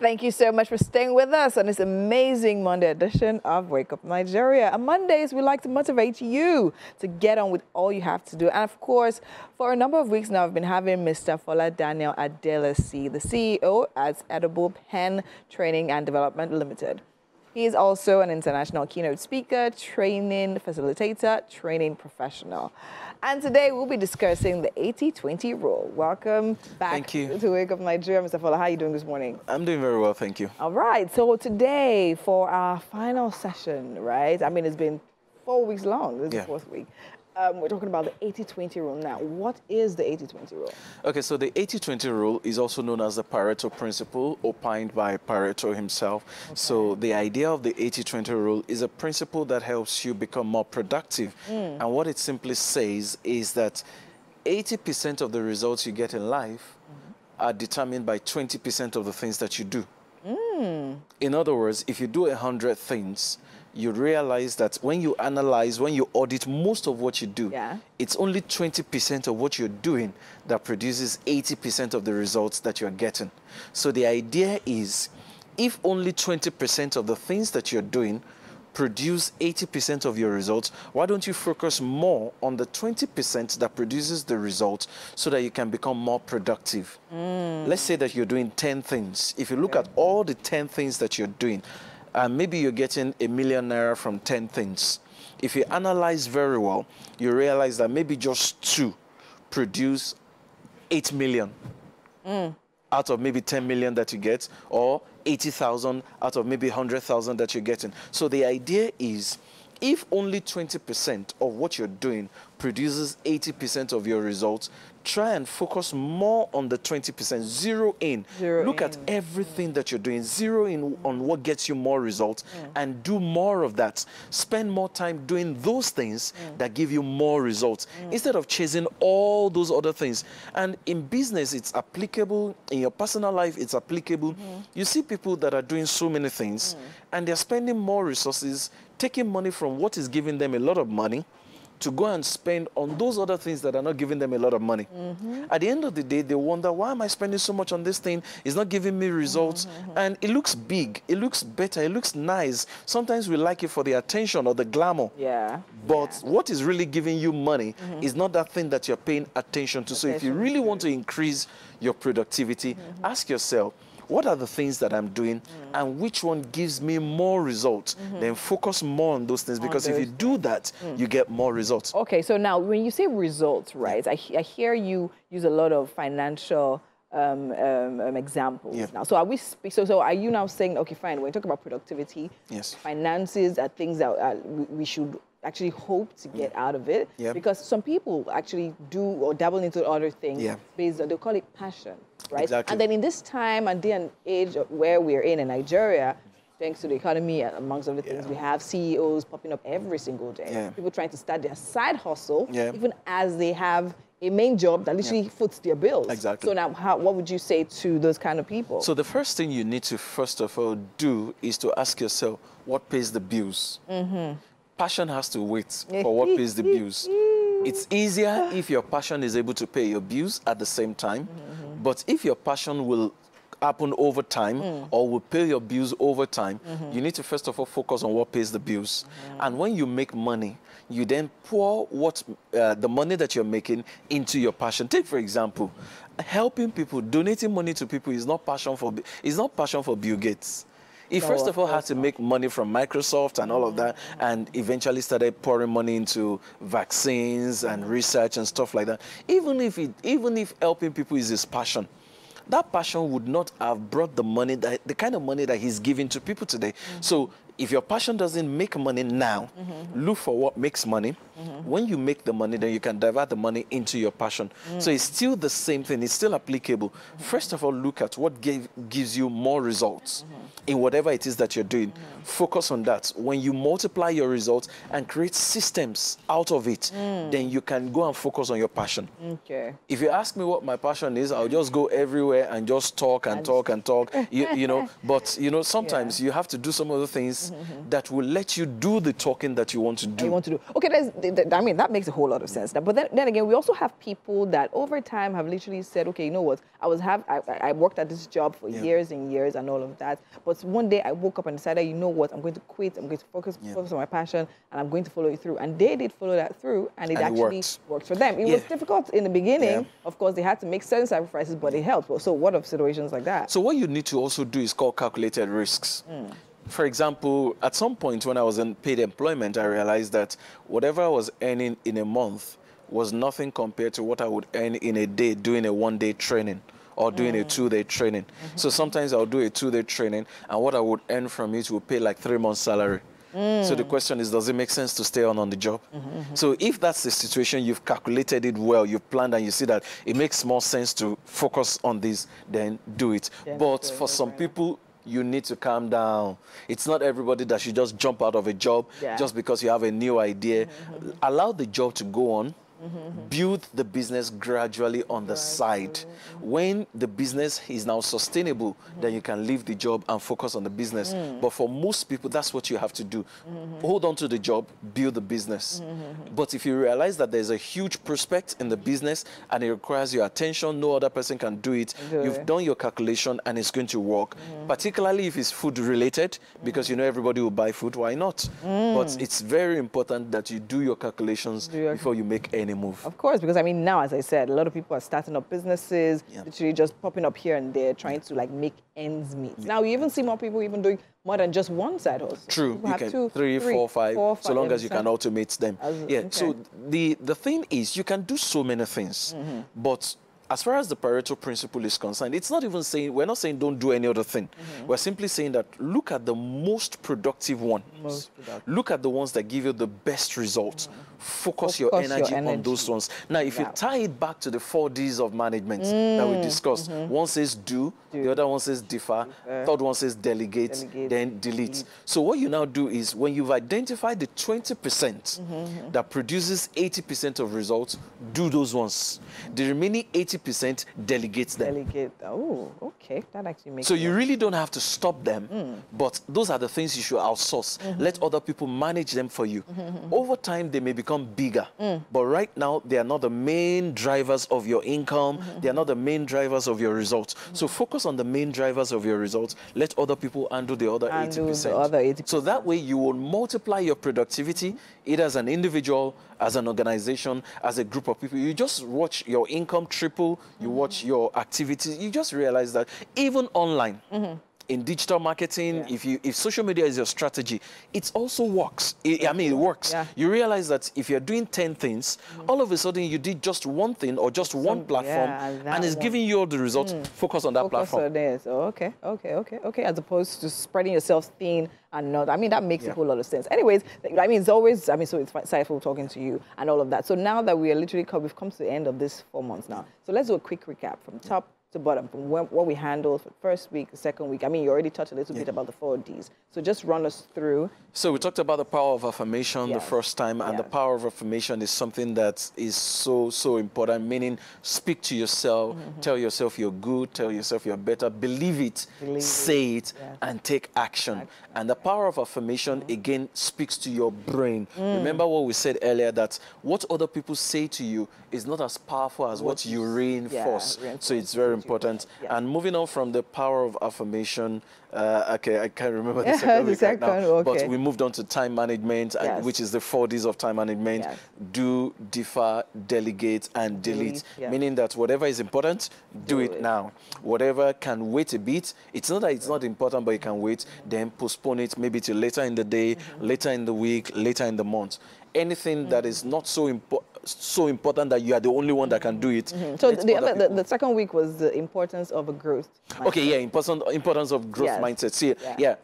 Thank you so much for staying with us on this amazing Monday edition of Wake Up Nigeria. On Mondays, we like to motivate you to get on with all you have to do. And of course, for a number of weeks now, I've been having Mr. Fola Daniel Adelesi, the CEO at Edible Pen Training and Development Limited. He is also an international keynote speaker, training facilitator, training professional. And today we'll be discussing the 80-20 rule. Welcome back to Wake Up Nigeria. Mr. Fola, how are you doing this morning? I'm doing very well, thank you. All right, so today for our final session, right? I mean, it's been 4 weeks long, this is the fourth week. We're talking about the 80-20 rule now. What is the 80-20 rule? Okay, so the 80-20 rule is also known as the Pareto principle, opined by Pareto himself. Okay. So the idea of the 80-20 rule is a principle that helps you become more productive. Mm. And what it simply says is that 80% of the results you get in life are determined by 20% of the things that you do. Mm. In other words, if you do 100 things, you realize that when you analyze, when you audit most of what you do, it's only 20% of what you're doing that produces 80% of the results that you're getting. So the idea is, if only 20% of the things that you're doing produce 80% of your results, why don't you focus more on the 20% that produces the results so that you can become more productive? Mm. Let's say that you're doing 10 things. If you look at all the 10 things that you're doing, and maybe you're getting ₦1,000,000 from 10 things. If you analyze very well, you realize that maybe just 2 produce 8 million out of maybe 10 million that you get, or 80,000 out of maybe 100,000 that you're getting. So the idea is, if only 20% of what you're doing produces 80% of your results, try and focus more on the 20%. Zero in. Look at everything that you're doing. Zero in on what gets you more results and do more of that. Spend more time doing those things that give you more results instead of chasing all those other things. And in business, it's applicable. In your personal life, it's applicable. You see people that are doing so many things and they're spending more resources, taking money from what is giving them a lot of money to go and spend on those other things that are not giving them a lot of money. At the end of the day, they wonder, why am I spending so much on this thing? It's not giving me results. And it looks big, it looks better, it looks nice. Sometimes we like it for the attention or the glamour. But what is really giving you money is not that thing that you're paying attention to. So if you really want to increase your productivity, ask yourself, what are the things that I'm doing and which one gives me more results? Then focus more on those things, because if you do that, you get more results. Okay, so now when you say results, right, I hear you use a lot of financial examples now. So are we, so are you now saying, okay, fine, when you talk about productivity, finances are things that we should actually hope to get out of it? Because some people actually do or dabble into other things based on, they call it passion. Right? Exactly. And then in this time and day and age where we're in Nigeria, thanks to the economy, amongst other things, we have CEOs popping up every single day. People trying to start their side hustle, even as they have a main job that literally foots their bills. Exactly. So now, what would you say to those kind of people? So the first thing you need to, first of all, do is to ask yourself, what pays the bills? Passion has to wait for what pays the bills. It's easier if your passion is able to pay your bills at the same time. But if your passion will happen over time or will pay your bills over time, you need to first of all focus on what pays the bills. And when you make money, you then pour what the money that you're making into your passion. Take, for example, helping people, donating money to people is not passion for, it's not passion for Bill Gates. He first of all had to make money from Microsoft and all of that, and eventually started pouring money into vaccines and research and stuff like that. Even if helping people is his passion, that passion would not have brought the money, the kind of money that he's giving to people today. So if your passion doesn't make money now, look for what makes money. When you make the money, then you can divert the money into your passion. So it's still the same thing. It's still applicable. First of all, look at what gives you more results in whatever it is that you're doing. Focus on that. When you multiply your results and create systems out of it, then you can go and focus on your passion. If you ask me what my passion is, I'll just go everywhere and just talk and talk and talk. You know, but you know, sometimes you have to do some other things mm-hmm. that will let you do the talking that you want to do. Okay, I mean, that makes a whole lot of sense. But then again, we also have people that over time have literally said, okay, you know what, I worked at this job for yeah. years and years and all of that. But one day I woke up and decided, you know what, I'm going to quit. I'm going to focus on my passion, and I'm going to follow it through. And they did follow that through, and it actually worked for them. It was difficult in the beginning. Yeah. Of course, they had to make certain sacrifices, but it helped. So what of situations like that? So what you need to also do is call calculated risks. Mm. For example, at some point when I was in paid employment, I realized that whatever I was earning in a month was nothing compared to what I would earn in a day doing a one-day training or doing a two-day training. Mm-hmm. So sometimes I'll do a two-day training, and what I would earn from it will pay like 3 months' salary. Mm. So the question is, does it make sense to stay on the job? Mm-hmm. So if that's the situation, you've calculated it well, you've planned, and you see that it makes more sense to focus on this, then do it. Yeah, but for some people, you need to calm down. It's not everybody that should just jump out of a job just because you have a new idea. Mm-hmm. Allow the job to go on. Mm-hmm. Build the business gradually on the side. Mm-hmm. When the business is now sustainable, mm-hmm. then you can leave the job and focus on the business. Mm-hmm. But for most people, that's what you have to do. Mm-hmm. Hold on to the job, build the business. Mm-hmm. But if you realize that there's a huge prospect in the business and it requires your attention, no other person can do it, you've done your calculation and it's going to work. Mm-hmm. Particularly if it's food related, because you know everybody will buy food, why not? Mm. But it's very important that you do your calculations before you make any move. Of course, because I mean, now, as I said, a lot of people are starting up businesses, literally just popping up here and there, trying to like make ends meet. Yeah. Now, you even see more people even doing more than just one side hustle. True, people you can two, three, four, five, so long as you can automate them. So the thing is, you can do so many things, but as far as the Pareto principle is concerned, it's not even saying, we're not saying don't do any other thing. We're simply saying that look at the most productive ones. Look at the ones that give you the best results. Focus your energy on those ones. Now, if you tie it back to the 4Ds of management that we discussed, one says do, the other one says differ, third one says delegate, then delete. So what you now do is when you've identified the 20% that produces 80% of results, do those ones. The remaining 80% delegates them. Oh, okay. That actually makes sense. So you really don't have to stop them, but those are the things you should outsource. Let other people manage them for you. Over time, they may become bigger, but right now, they are not the main drivers of your income. They are not the main drivers of your results. So focus on the main drivers of your results. Let other people handle the other 80%. So that way, you will multiply your productivity, either as an individual, as an organization, as a group of people. You just watch your income triple, you watch your activities, you just realize that even online, in digital marketing, if social media is your strategy, it also works. I mean, it works. You realize that if you're doing 10 things, all of a sudden you did just one thing or just one platform, and it's giving you all the results. Focus on that platform. On this. Oh, okay. As opposed to spreading yourself thin and not. I mean, that makes a whole lot of sense. Anyways, I mean, it's always, I mean, so it's insightful talking to you and all of that. So now that we are literally, we've come to the end of this 4 months now. So let's do a quick recap from top to bottom, from what we handled for the first week, the second week. I mean, you already touched a little bit about the 4Ds. So just run us through. So we talked about the power of affirmation the first time, and the power of affirmation is something that is so, so important, meaning speak to yourself, tell yourself you're good, tell yourself you're better, believe it, say it, and take action. And the power of affirmation, again, speaks to your brain. Remember what we said earlier, that what other people say to you is not as powerful as what you reinforce. So it's very important. And moving on from the power of affirmation, okay, I can't remember the second week right now, but we moved on to time management, which is the 4Ds of time management. Do, differ, delegate, and delete, meaning that whatever is important, do it now. Whatever can wait a bit, it's not that it's not important, but you can wait, then postpone it maybe till later in the day, later in the week, later in the month. Anything that is not so important, that you are the only one that can do it. So the second week was the importance of a growth mindset. Okay, yeah, importance of growth mindset. See,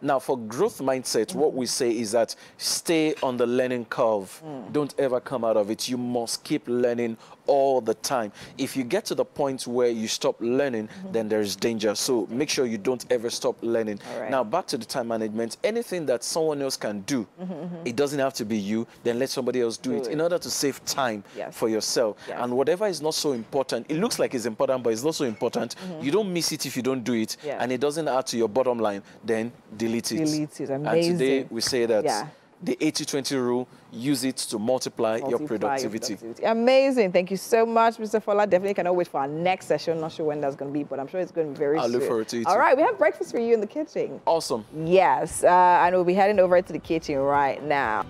now for growth mindset, what we say is that stay on the learning curve. Don't ever come out of it. You must keep learning all the time. If you get to the point where you stop learning, then there's danger. So make sure you don't ever stop learning. Now, back to the time management. Anything that someone else can do, it doesn't have to be you, then let somebody else do it in order to save time. yes. for yourself. Yes. And whatever is not so important, it looks like it's important, but it's not so important. Mm-hmm. You don't miss it if you don't do it, yes. and it doesn't add to your bottom line, then delete it. Delete it, amazing. And today we say that yeah. the 80-20 rule, use it to multiply your productivity. Amazing. Thank you so much, Mr. Fola. Definitely cannot wait for our next session. Not sure when that's going to be, but I'm sure it's going to be very soon. I look forward to it. All right, we have breakfast for you in the kitchen. Awesome. Yes, and we'll be heading over to the kitchen right now.